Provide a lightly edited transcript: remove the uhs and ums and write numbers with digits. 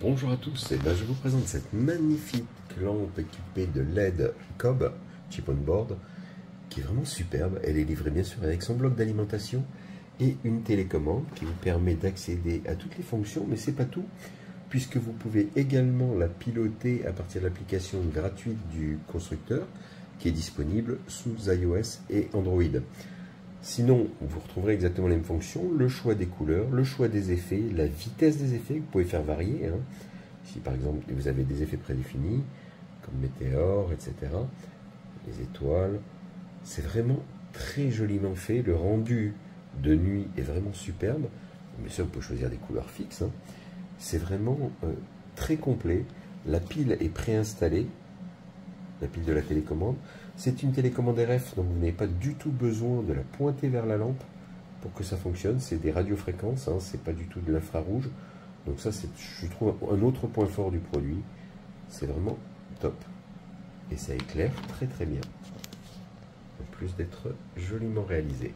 Bonjour à tous, et je vous présente cette magnifique lampe équipée de LED COB, chip on board, qui est vraiment superbe. Elle est livrée bien sûr avec son bloc d'alimentation et une télécommande qui vous permet d'accéder à toutes les fonctions, mais c'est pas tout, puisque vous pouvez également la piloter à partir de l'application gratuite du constructeur qui est disponible sous iOS et Android. Sinon, vous retrouverez exactement les mêmes fonctions, le choix des couleurs, le choix des effets, la vitesse des effets que vous pouvez faire varier. Si par exemple vous avez des effets prédéfinis, comme météores, etc., les étoiles, c'est vraiment très joliment fait. Le rendu de nuit est vraiment superbe. Bien sûr, vous pouvez choisir des couleurs fixes. C'est vraiment très complet. La pile est préinstallée, la pile de la télécommande. C'est une télécommande RF, donc vous n'avez pas du tout besoin de la pointer vers la lampe pour que ça fonctionne. C'est des radiofréquences, c'est pas du tout de l'infrarouge. Donc ça, c'est, je trouve, un autre point fort du produit. C'est vraiment top. Et ça éclaire très très bien, en plus d'être joliment réalisé.